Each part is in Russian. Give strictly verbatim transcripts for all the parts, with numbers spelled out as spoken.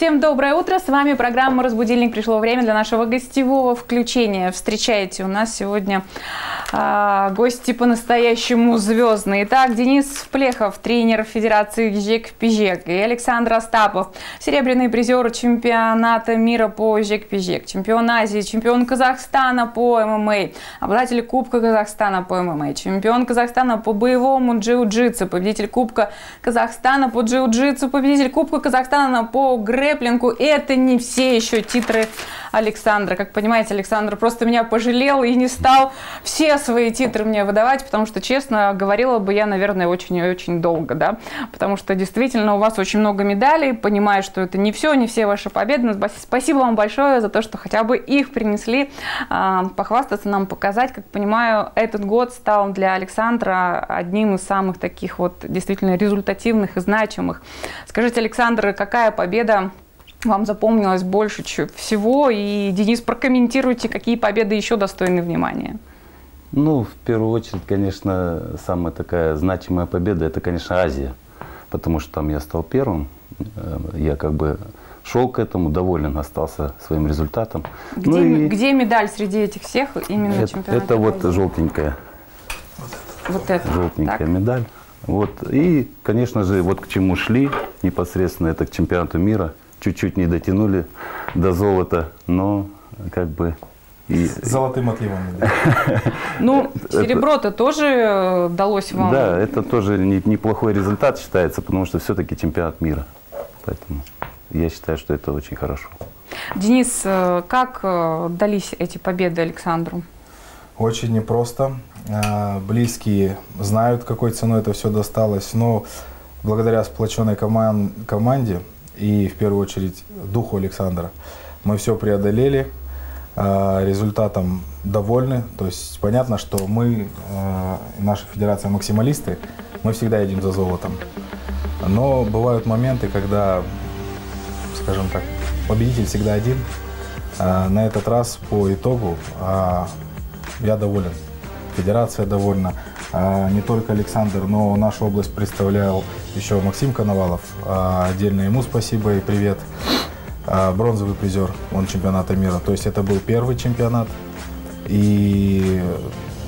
Всем доброе утро, с вами программа «Разбудильник». Пришло время для нашего гостевого включения. Встречайте, у нас сегодня э, гости по-настоящему звездные. Итак, Денис Плехов, тренер Федерации Жекпежек, и Александр Астапов, серебряный призер чемпионата мира по Жекпежек, чемпион Азии, чемпион Казахстана по ММА, обладатель Кубка Казахстана по ММА, чемпион Казахстана по боевому джиу-джитсу, победитель Кубка Казахстана по джиу-джитсу, победитель Кубка Казахстана по грэплингу. Рэплингу. Это не все еще титры Александра. Как понимаете, Александр просто меня пожалел и не стал все свои титры мне выдавать, потому что, честно, говорила бы я, наверное, очень-очень долго, да, потому что действительно у вас очень много медалей, понимаю, что это не все, не все ваши победы, но спасибо вам большое за то, что хотя бы их принесли, похвастаться нам, показать. Как понимаю, этот год стал для Александра одним из самых таких вот действительно результативных и значимых. Скажите, Александр, какая победа вам запомнилось больше всего? И, Денис, прокомментируйте, какие победы еще достойны внимания. Ну, в первую очередь, конечно, самая такая значимая победа – это, конечно, Азия. Потому что там я стал первым. Я как бы шел к этому, доволен остался своим результатом. Где, ну, и... где медаль среди этих всех именно это, чемпионата? Это вот Азии? Желтенькая. Вот это. Желтенькая, так, медаль. Вот. И, конечно же, вот к чему шли непосредственно, это к чемпионату мира. Чуть-чуть не дотянули до золота, но как бы... И... С золотым отливом. Ну, серебро-то тоже далось вам. Да, это тоже неплохой результат считается, потому что все-таки чемпионат мира. Поэтому я считаю, что это очень хорошо. Денис, как дались эти победы Александру? Очень непросто. Близкие знают, какой ценой это все досталось, но благодаря сплоченной команде и, в первую очередь, духу Александра, мы все преодолели, результатом довольны. То есть понятно, что мы, наша федерация, максималисты, мы всегда идем за золотом. Но бывают моменты, когда, скажем так, победитель всегда один. На этот раз по итогу я доволен, федерация довольна. Не только Александр, но нашу область представлял еще Максим Коновалов. Отдельно ему спасибо и привет. Бронзовый призер, он чемпионата мира. То есть это был первый чемпионат. И,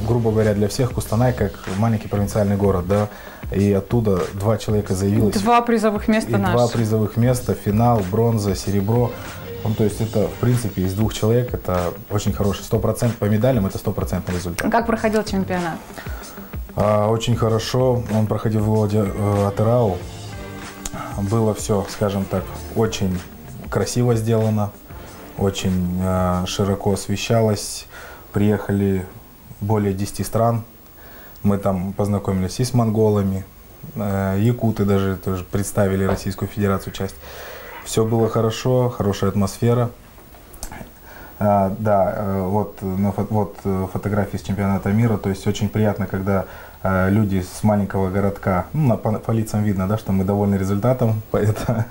грубо говоря, для всех Кустанай как маленький провинциальный город, да. И оттуда два человека заявилось. Два призовых места наши. Два призовых места, финал, бронза, серебро. Ну, то есть это, в принципе, из двух человек, это очень хороший. сто процентов по медалям, это стопроцентный результат. Как проходил чемпионат? Очень хорошо. Он проходил в городе АЛАУ. Было все, скажем так, очень красиво сделано, очень широко освещалось. Приехали более десяти стран. Мы там познакомились и с монголами, якуты даже тоже представили Российскую Федерацию часть. Все было хорошо, хорошая атмосфера. А, да, вот, вот фотографии с чемпионата мира. То есть очень приятно, когда а, люди с маленького городка, ну, по, по лицам видно, да, что мы довольны результатом. Поэтому,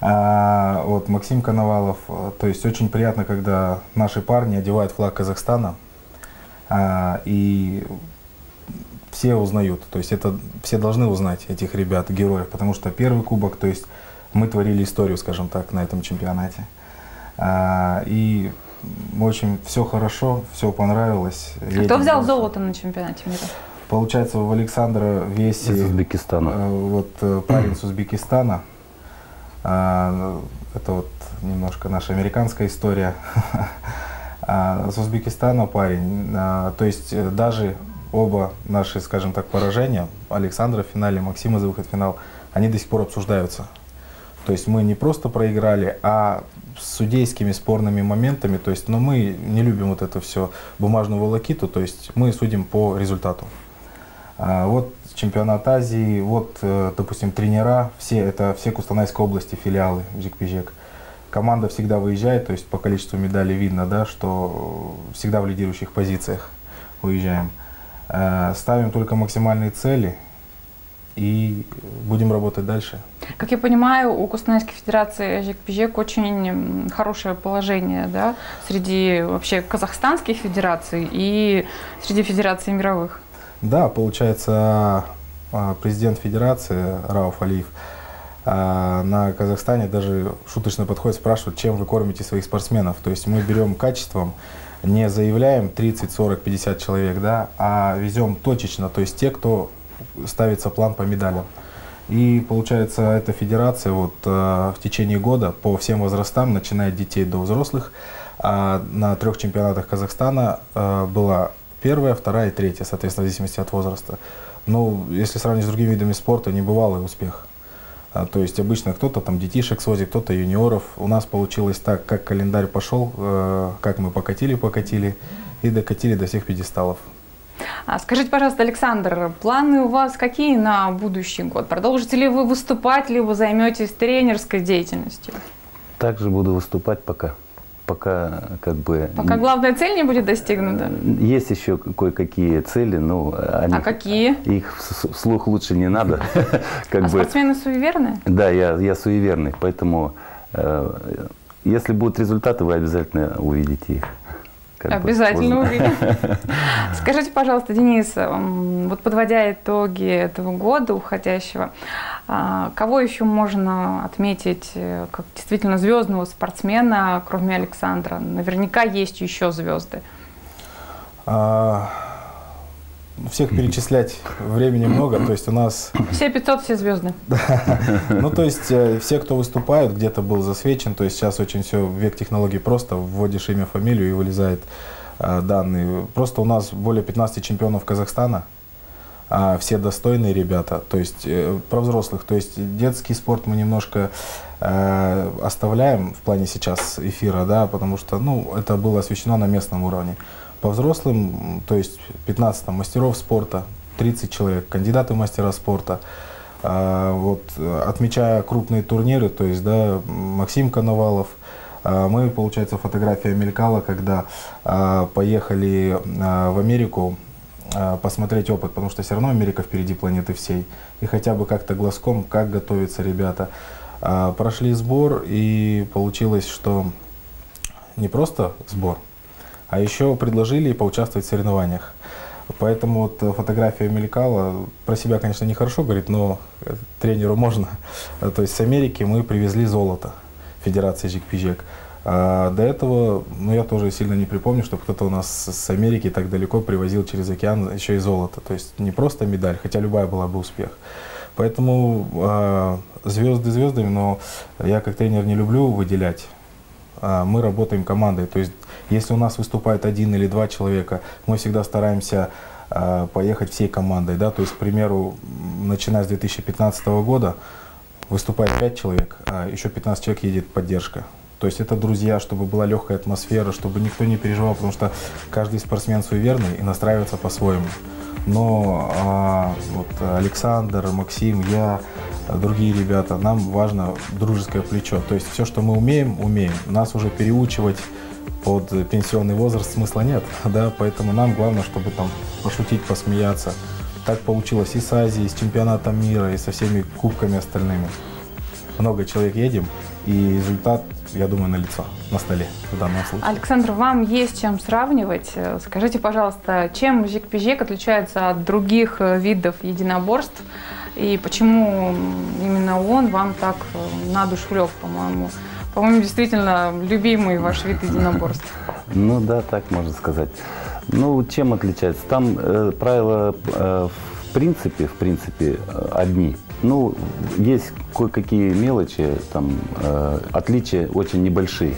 а, вот Максим Коновалов. То есть очень приятно, когда наши парни одевают флаг Казахстана, а, и все узнают. То есть это все должны узнать этих ребят, героев, потому что первый кубок, то есть мы творили историю, скажем так, на этом чемпионате. А, и в общем, все хорошо, все понравилось. А кто взял золото на чемпионате мира? Получается, у Александра весь... Из Узбекистана. Э, вот парень с Узбекистана. Э, это вот немножко наша американская история. э, с Узбекистана парень. Э, то есть даже оба наши, скажем так, поражения, Александра в финале, Максима за выход в финал, они до сих пор обсуждаются. То есть мы не просто проиграли, а с судейскими спорными моментами. То есть, но мы не любим вот это все бумажную волокиту, то есть мы судим по результату. А, вот чемпионат Азии, вот, допустим, тренера, все, это все Кустанайской области, филиалы Жекпежек. Команда всегда выезжает, то есть по количеству медалей видно, да, что всегда в лидирующих позициях уезжаем. А, ставим только максимальные цели и будем работать дальше. Как я понимаю, у Кустанайской Федерации Жекпежек очень хорошее положение, да, среди вообще казахстанских федераций и среди федераций мировых. Да, получается, президент федерации Рауф Алиев, а на Казахстане даже шуточно подходят, спрашивают, чем вы кормите своих спортсменов. То есть мы берем качеством, не заявляем тридцать, сорок, пятьдесят человек, да, а везем точечно, то есть те, кто ставится план по медалям. И получается, эта федерация вот, в течение года по всем возрастам, начиная от детей до взрослых, на трех чемпионатах Казахстана была первая, вторая и третья, соответственно, в зависимости от возраста. Но если сравнить с другими видами спорта, небывалый успех. То есть обычно кто-то там детишек свозит, кто-то юниоров. У нас получилось так, как календарь пошел, как мы покатили-покатили и докатили до всех пьедесталов. Скажите, пожалуйста, Александр, планы у вас какие на будущий год? Продолжите ли вы выступать, либо займетесь тренерской деятельностью? Также буду выступать пока. Пока, как бы, пока главная цель не будет достигнута? Есть еще кое-какие цели, но они, а какие? Их вслух лучше не надо. Как а бы. Спортсмены суеверны? Да, я, я суеверный, поэтому э, если будут результаты, вы обязательно увидите их. Как обязательно увидим. Скажите, пожалуйста, Денис, вот подводя итоги этого года уходящего, кого еще можно отметить как действительно звездного спортсмена, кроме Александра? Наверняка есть еще звезды. Всех перечислять времени много, то есть у нас... Все пятьсот, все звезды. Ну, то есть все, кто выступают, где-то был засвечен, то есть сейчас очень все, век технологий, просто вводишь имя, фамилию и вылезает данные. Просто у нас более пятнадцати чемпионов Казахстана, все достойные ребята, то есть про взрослых, то есть детский спорт мы немножко оставляем в плане сейчас эфира, да, потому что, ну, это было освещено на местном уровне. По взрослым, то есть пятнадцать мастеров спорта, тридцать человек, кандидаты в мастера спорта. Вот, отмечая крупные турниры, то есть, да, Максим Коновалов, мы, получается, фотография мелькала, когда поехали в Америку посмотреть опыт, потому что все равно Америка впереди планеты всей. И хотя бы как-то глазком, как готовятся ребята. Прошли сбор, и получилось, что не просто сбор, а еще предложили поучаствовать в соревнованиях. Поэтому вот фотография мелькала. Про себя, конечно, нехорошо говорит, но тренеру можно. То есть с Америки мы привезли золото Федерации Жекпежек. А до этого, ну, я тоже сильно не припомню, что кто-то у нас с Америки так далеко привозил через океан еще и золото. То есть не просто медаль, хотя любая была бы успех. Поэтому а, звезды звездами, но я как тренер не люблю выделять. Мы работаем командой, то есть если у нас выступает один или два человека, мы всегда стараемся э, поехать всей командой, да, то есть, к примеру, начиная с две тысячи пятнадцатого года выступает пять человек, а еще пятнадцать человек едет поддержка. То есть это друзья, чтобы была легкая атмосфера, чтобы никто не переживал, потому что каждый спортсмен суеверный и настраивается по-своему. Но э, вот Александр, Максим, я, другие ребята, нам важно дружеское плечо. То есть все, что мы умеем, умеем. Нас уже переучивать под пенсионный возраст смысла нет. Да? Поэтому нам главное, чтобы там пошутить, посмеяться. Так получилось и с Азией, и с чемпионатом мира, и со всеми кубками остальными. Много человек едем, и результат, я думаю, налицо, на столе в данном случае. Александр, вам есть чем сравнивать. Скажите, пожалуйста, чем жекпежек отличается от других видов единоборств? И почему именно он вам так на душу лег, по-моему? По-моему, действительно любимый ваш вид единоборств. Ну да, так можно сказать. Ну, чем отличается? Там э, правила э, в принципе, в принципе, одни. Ну, есть кое-какие мелочи, там э, отличия очень небольшие.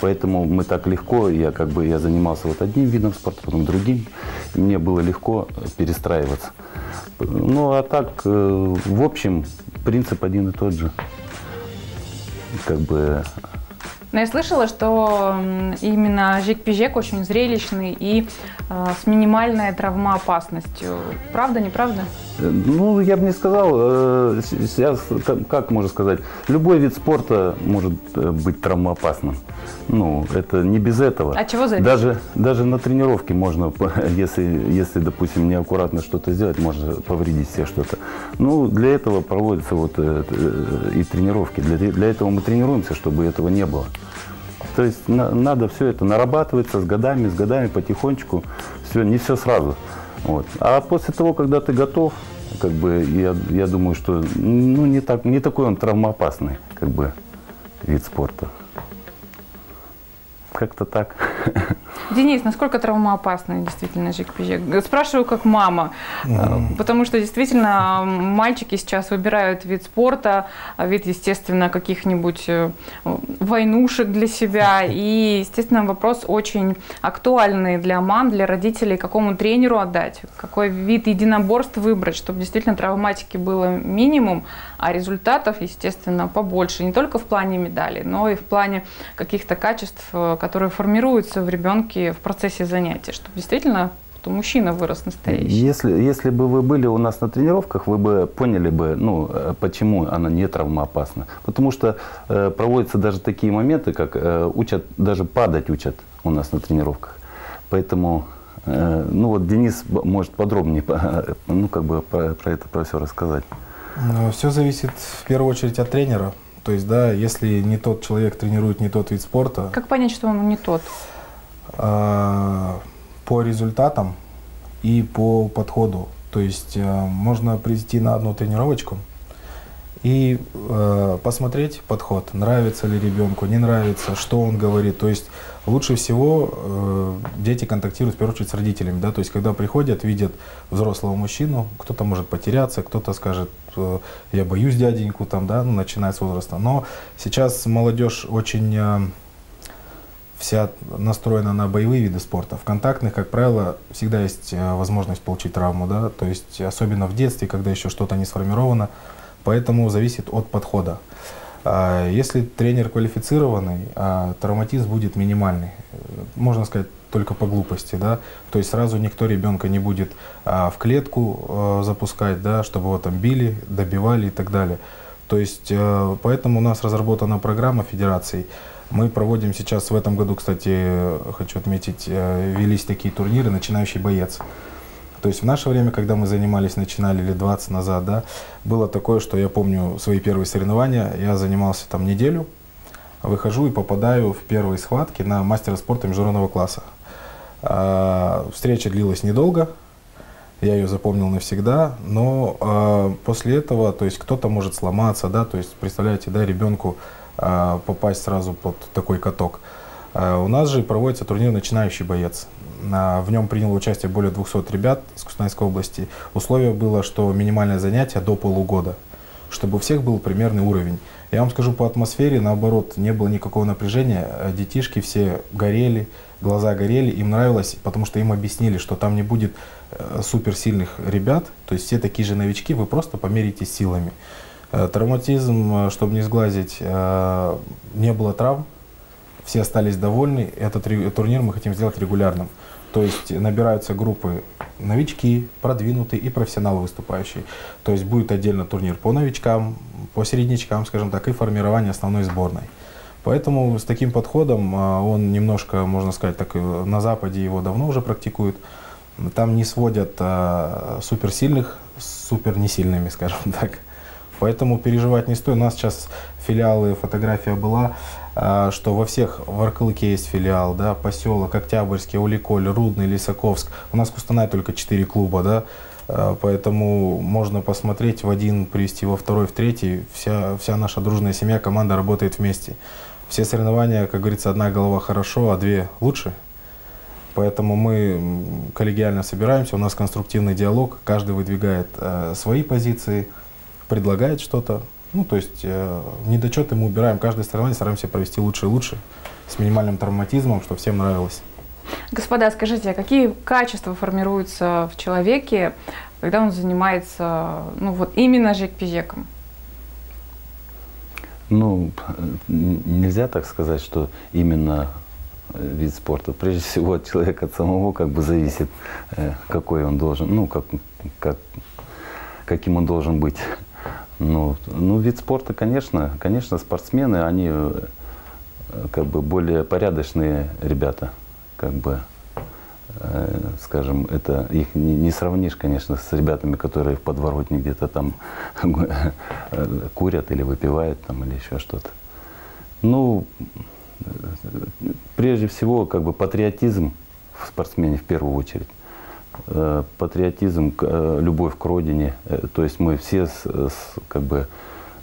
Поэтому мы так легко, я как бы я занимался вот одним видом спорта, потом другим. И мне было легко перестраиваться. Ну, а так, э, в общем, принцип один и тот же. Как бы... Но я слышала, что именно жекпежек очень зрелищный и э, с минимальной травмоопасностью. Правда, неправда? Ну, я бы не сказал. Э, сейчас, как, как можно сказать, любой вид спорта может быть травмоопасным. Ну, это не без этого. А чего зависит? Даже, даже на тренировке можно, если, если, допустим, неаккуратно что-то сделать, можно повредить себе что-то. Ну, для этого проводятся вот и тренировки. Для, для этого мы тренируемся, чтобы этого не было. То есть на, надо все это нарабатывается с годами, с годами потихонечку, все, не все сразу. Вот. А после того, когда ты готов, как бы, я, я думаю, что ну, не, так, не такой он травмоопасный, как бы, вид спорта. Как-то так. Денис, насколько травмоопасный действительно жекпежек? Спрашиваю как мама, mm. потому что действительно мальчики сейчас выбирают вид спорта, вид, естественно, каких-нибудь войнушек для себя. И, естественно, вопрос очень актуальный для мам, для родителей, какому тренеру отдать, какой вид единоборств выбрать, чтобы действительно травматики было минимум, а результатов, естественно, побольше. Не только в плане медалей, но и в плане каких-то качеств, которые формируются в ребенке в процессе занятий, чтобы действительно что мужчина вырос настоящий. Если, если бы вы были у нас на тренировках, вы бы поняли бы, ну, почему она не травмоопасна. Потому что э, проводятся даже такие моменты, как э, учат, даже падать учат у нас на тренировках. Поэтому, э, ну вот Денис может подробнее ну, как бы про, про это про все рассказать. Все зависит в первую очередь от тренера. То есть, да, если не тот человек тренирует не тот вид спорта. Как понять, что он не тот? А, по результатам и по подходу. То есть, а, можно прийти на одну тренировочку и а, посмотреть подход, нравится ли ребенку, не нравится, что он говорит. То есть, лучше всего а, дети контактируют в первую очередь с родителями. Да? То есть, когда приходят, видят взрослого мужчину, кто-то может потеряться, кто-то скажет: я боюсь дяденьку, там, да, ну, начиная с возраста. Но сейчас молодежь очень э, вся настроена на боевые виды спорта. В контактных, как правило, всегда есть э, возможность получить травму, да, то есть особенно в детстве, когда еще что-то не сформировано, поэтому зависит от подхода. Э, если тренер квалифицированный, э, травматизм будет минимальный, можно сказать, только по глупости, да, то есть сразу никто ребенка не будет а, в клетку а, запускать, да, чтобы его там били, добивали и так далее. То есть, а, поэтому у нас разработана программа федерации. Мы проводим сейчас, в этом году, кстати, хочу отметить, а, велись такие турниры «Начинающий боец». То есть в наше время, когда мы занимались, начинали лет двадцать назад, да, было такое, что я помню свои первые соревнования, я занимался там неделю, выхожу и попадаю в первые схватки на мастера спорта международного класса. Встреча длилась недолго, я ее запомнил навсегда, но э, после этого, то есть кто-то может сломаться, да, то есть представляете, да, ребенку э, попасть сразу под такой каток. Э, у нас же проводится турнир «Начинающий боец». Э, в нем приняло участие более двухсот ребят из Кустанайской области. Условие было, что минимальное занятие до полугода, чтобы у всех был примерный уровень. Я вам скажу, по атмосфере, наоборот, не было никакого напряжения, детишки все горели, глаза горели, им нравилось, потому что им объяснили, что там не будет э, суперсильных ребят, то есть все такие же новички, вы просто померитесь силами. Э, травматизм, э, чтобы не сглазить, э, не было травм, все остались довольны, этот ре, турнир мы хотим сделать регулярным. То есть набираются группы новички, продвинутые и профессионалы выступающие. То есть будет отдельно турнир по новичкам, по середнячкам, скажем так, и формирование основной сборной. Поэтому с таким подходом, он немножко, можно сказать, так на Западе его давно уже практикуют. Там не сводят суперсильных с супернесильными, скажем так. Поэтому переживать не стоит. У нас сейчас филиалы, фотография была, что во всех, в Аркылке есть филиал, да, Поселок, Октябрьский, Уликоль, Рудный, Лисаковск. У нас в Кустанае только четыре клуба, да, поэтому можно посмотреть в один, привести во второй, в третий. Вся, вся наша дружная семья, команда работает вместе. Все соревнования, как говорится, одна голова хорошо, а две лучше. Поэтому мы коллегиально собираемся, у нас конструктивный диалог, каждый выдвигает э, свои позиции, предлагает что-то. Ну, то есть э, недочеты мы убираем, каждое соревнование стараемся провести лучше и лучше, с минимальным травматизмом, чтобы всем нравилось. Господа, скажите, а какие качества формируются в человеке, когда он занимается, ну, вот именно жекпежеком? Ну, нельзя так сказать, что именно вид спорта. Прежде всего, от человека от самого как бы зависит, какой он должен, ну, как, как, каким он должен быть. Ну, ну, вид спорта, конечно, конечно, спортсмены, они как бы более порядочные ребята, как бы, э, скажем, это их не, не сравнишь, конечно, с ребятами, которые в подворотне где-то там курят или выпивают там или еще что-то. Ну, прежде всего, как бы патриотизм в спортсмене в первую очередь. патриотизм, любовь к родине. То есть мы все с, с, как бы,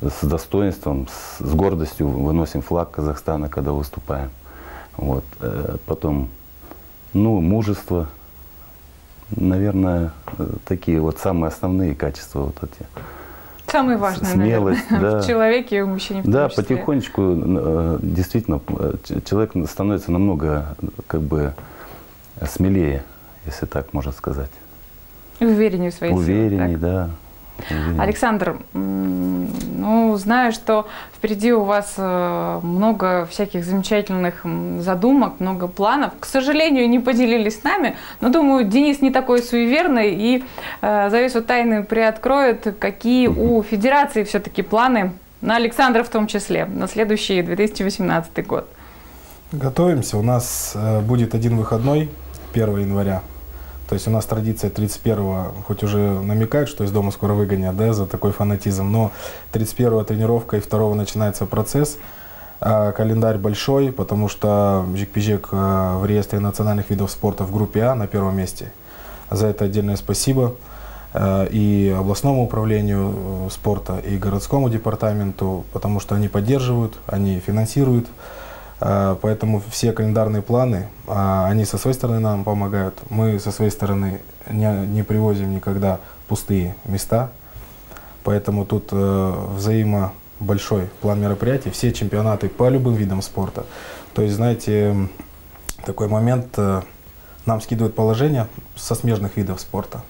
с достоинством, с, с гордостью выносим флаг Казахстана, когда выступаем. Вот. Потом, ну, мужество. Наверное, такие вот самые основные качества вот эти. Самое важное, смелость, наверное, да. В человеке и в мужчине в том числе. Потихонечку действительно человек становится намного, как бы, смелее, если так можно сказать. И увереннее в своей силе. Увереннее, да. Увереннее. Александр, ну, знаю, что впереди у вас много всяких замечательных задумок, много планов. К сожалению, не поделились с нами, но, думаю, Денис не такой суеверный и э, завесу тайны приоткроет, какие у федерации все-таки планы на Александра в том числе, на следующий две тысячи восемнадцатый год. Готовимся. У нас будет один выходной, первого января. То есть у нас традиция тридцать первого, хоть уже намекают, что из дома скоро выгонят, да, за такой фанатизм, но тридцать первого тренировка и второго начинается процесс. А календарь большой, потому что Жекпежек в реестре национальных видов спорта в группе А на первом месте. За это отдельное спасибо и областному управлению спорта, и городскому департаменту, потому что они поддерживают, они финансируют. Поэтому все календарные планы, они со своей стороны нам помогают. Мы со своей стороны не, не привозим никогда пустые места. Поэтому тут э, взаимо большой план мероприятий. Все чемпионаты по любым видам спорта. То есть, знаете, такой момент, э, нам скидывают положение со смежных видов спорта.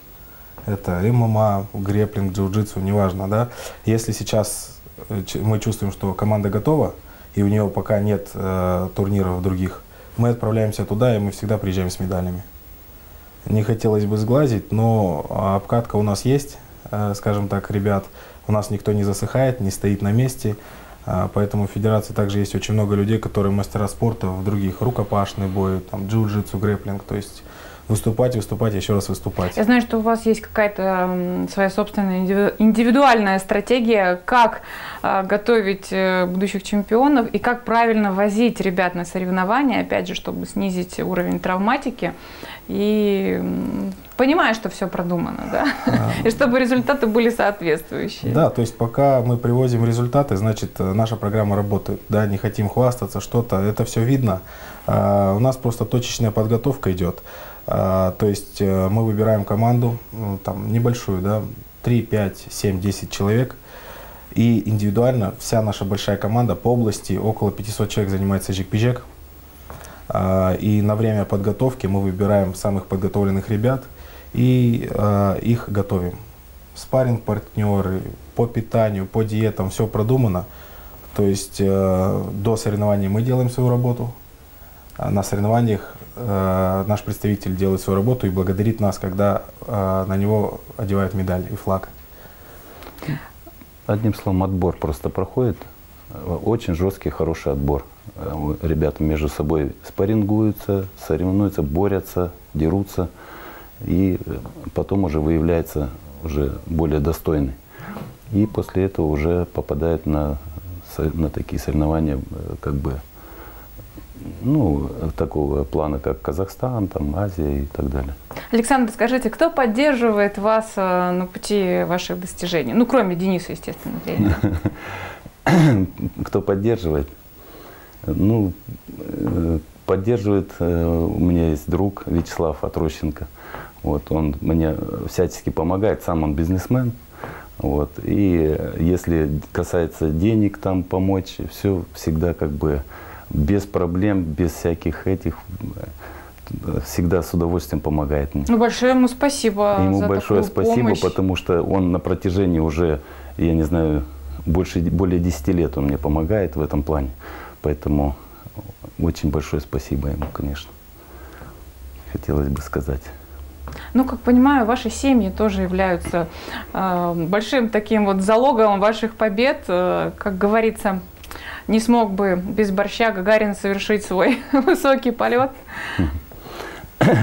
Это ММА, греплинг, джиу-джитсу, неважно, да. Если сейчас мы чувствуем, что команда готова, и у него пока нет э, турниров других, мы отправляемся туда, и мы всегда приезжаем с медалями. Не хотелось бы сглазить, но обкатка у нас есть, э, скажем так, ребят. У нас никто не засыхает, не стоит на месте. Э, поэтому в федерации также есть очень много людей, которые мастера спорта в других. Рукопашный бой, там, джиу-джитсу, грэплинг, то есть... Выступать, выступать, еще раз выступать. Я знаю, что у вас есть какая-то своя собственная индивидуальная стратегия, как готовить будущих чемпионов и как правильно возить ребят на соревнования, опять же, чтобы снизить уровень травматики. И понимая, что все продумано, да? И чтобы результаты были соответствующие. Да, то есть пока мы привозим результаты, значит, наша программа работает. Да, не хотим хвастаться, что-то, это все видно. У нас просто точечная подготовка идет. То есть мы выбираем команду, ну, там, небольшую, да, три, пять, семь, десять человек. И индивидуально вся наша большая команда по области, около пятисот человек занимается жекпежек. И на время подготовки мы выбираем самых подготовленных ребят и их готовим. Спарринг-партнеры, по питанию, по диетам, все продумано. То есть до соревнований мы делаем свою работу. На соревнованиях э, наш представитель делает свою работу и благодарит нас, когда э, на него одевают медаль и флаг. Одним словом, отбор просто проходит. Очень жесткий, хороший отбор. Ребята между собой спаррингуются, соревнуются, борются, дерутся. И потом уже выявляется уже более достойный. И после этого уже попадает на, на такие соревнования, как бы, ну, такого плана, как Казахстан, там, Азия и так далее. Александр, скажите, кто поддерживает вас на пути ваших достижений? Ну, кроме Дениса, естественно, тренера. Кто поддерживает? Ну, поддерживает, у меня есть друг Вячеслав Атрощенко. Вот, он мне всячески помогает, сам он бизнесмен. Вот, и если касается денег, там, помочь, все всегда, как бы, без проблем, без всяких этих, всегда с удовольствием помогает мне. Ну, большое ему спасибо. Ему за большое спасибо, помощь. Потому что он на протяжении уже, я не знаю, больше, более десяти лет он мне помогает в этом плане. Поэтому очень большое спасибо ему, конечно, хотелось бы сказать. Ну, как понимаю, ваши семьи тоже являются э, большим таким вот залогом ваших побед, э, как говорится. Не смог бы без борща Гагарин совершить свой высокий полет?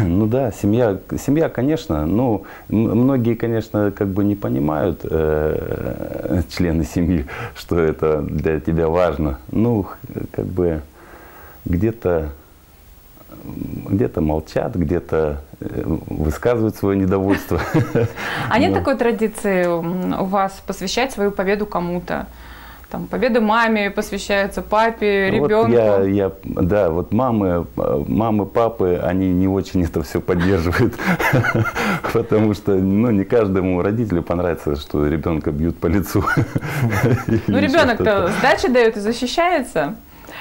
Ну да, семья, семья, конечно. Ну, многие, конечно, как бы не понимают, э, члены семьи, что это для тебя важно. Ну, как бы где-то где-то молчат, где-то высказывают свое недовольство. А нет такой традиции у вас посвящать свою победу кому-то? Там победы маме посвящаются, папе, ребенку. Вот я, я, да, вот мамы, мамы, папы, они не очень это все поддерживают, потому что, ну, не каждому родителю понравится, что ребенка бьют по лицу. Ну, ребенок-то сдачи дает и защищается.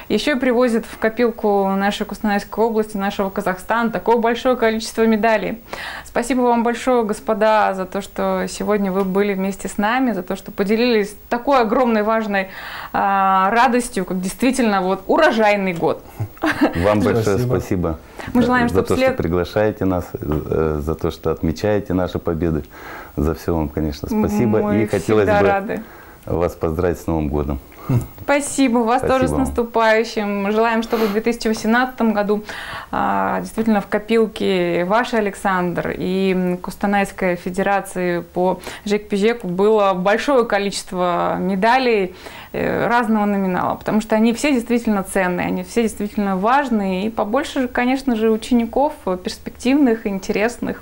Еще и привозит в копилку нашей Кустанайской области, нашего Казахстана, такое большое количество медалей. Спасибо вам большое, господа, за то, что сегодня вы были вместе с нами, за то, что поделились такой огромной важной а, радостью, как действительно вот урожайный год. Вам большое спасибо. Мы желаем, чтобы за то, след... что приглашаете нас, за то, что отмечаете наши победы. За все вам, конечно, спасибо. Мы и хотелось бы рады. вас поздравить с Новым годом. Спасибо, вас Спасибо. тоже с наступающим. Желаем, чтобы в две тысячи восемнадцатом году а, действительно в копилке ваш Александр и Кустанайской Федерации по Жекпежеку было большое количество медалей разного номинала, потому что они все действительно ценные, они все действительно важные, и побольше, конечно же, учеников перспективных, интересных.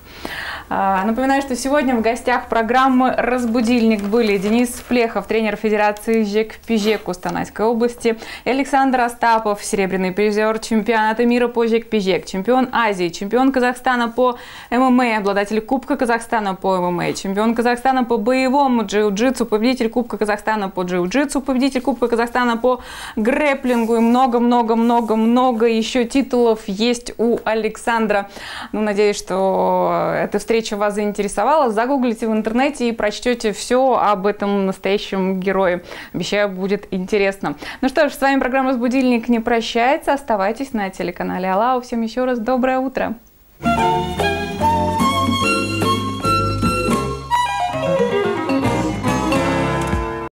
А, напоминаю, что сегодня в гостях программы «Разбудильник» были Денис Плехов, тренер Федерации Жекпежек Кустанайской области, и Александр Астапов, серебряный призер чемпионата мира по жекпежек, чемпион Азии, чемпион Казахстана по ММА, обладатель Кубка Казахстана по ММА, чемпион Казахстана по боевому джиу-джитсу, победитель Кубка Казахстана по джиу-джитсу, победитель Кубка Казахстана по грэплингу и много-много-много-много еще титулов есть у Александра. Ну, надеюсь, что эта встреча вас заинтересовала. Загуглите в интернете и прочтете все об этом настоящем герое. Обещаю, будет интересно. Ну что ж, с вами программа «Разбудильник» не прощается. Оставайтесь на телеканале АЛАУ. Всем еще раз доброе утро.